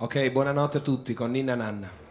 Ok, buonanotte a tutti con Ninnananna.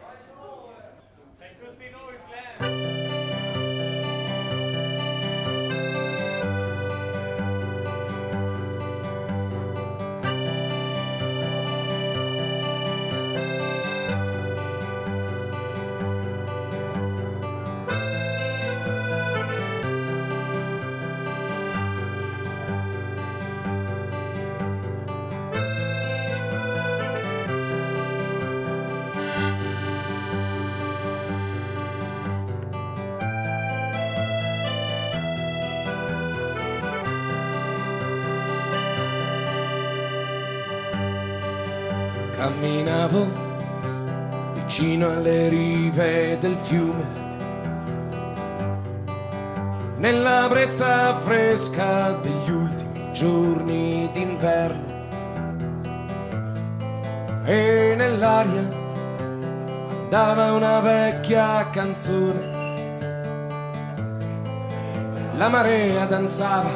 Camminavo vicino alle rive del fiume, nella brezza fresca degli ultimi giorni d'inverno, e nell'aria andava una vecchia canzone. La marea danzava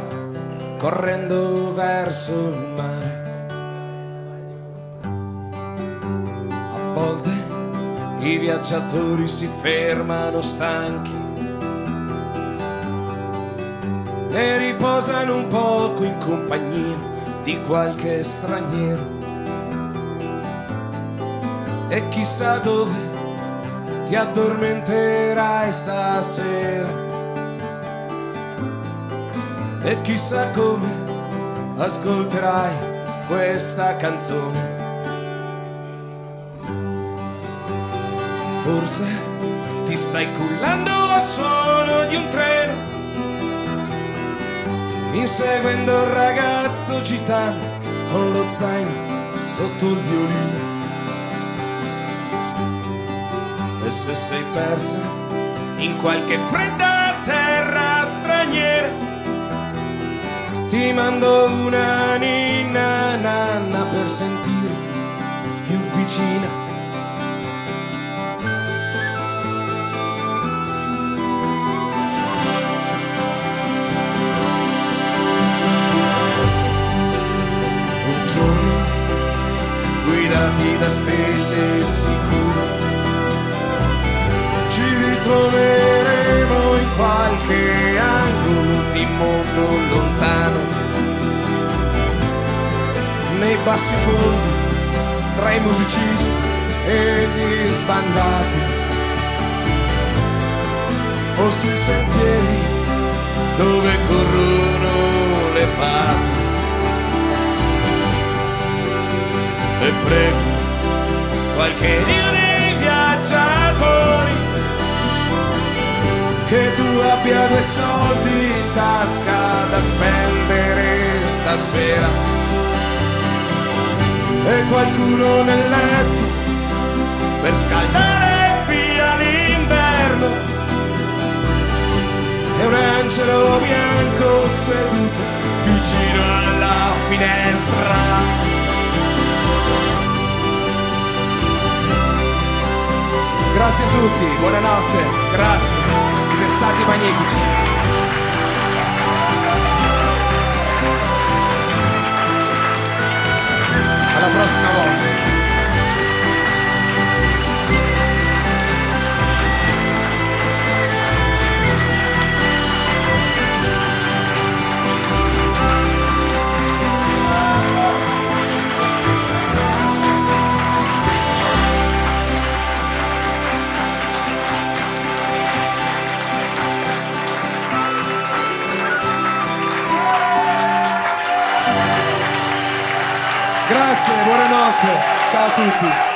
correndo verso il mare. A volte i viaggiatori si fermano stanchi e riposano un poco in compagnia di qualche straniero. E chissà dove ti addormenterai stasera, e chissà come ascolterai questa canzone. Forse ti stai cullando al suono di un treno, inseguendo un ragazzo gitano con lo zaino sotto il violino. E se sei persa in qualche fredda terra straniera, ti mando una ninnananna per sentirti più vicina. Guidati da stelle sicure, ci ritroveremo in qualche angolo di mondo lontano, nei bassi fondi, tra i musicisti e gli sbandati, o sui sentieri dove corrono le fate. E prego qualche dio dei viaggiatori che tu abbia due soldi in tasca da spendere stasera, e qualcuno nel letto per scaldare via l'inverno, e un angelo bianco seduto vicino alla finestra. Grazie a tutti, buonanotte, grazie, siete stati magnifici. Alla prossima volta. Grazie, buonanotte, ciao a tutti.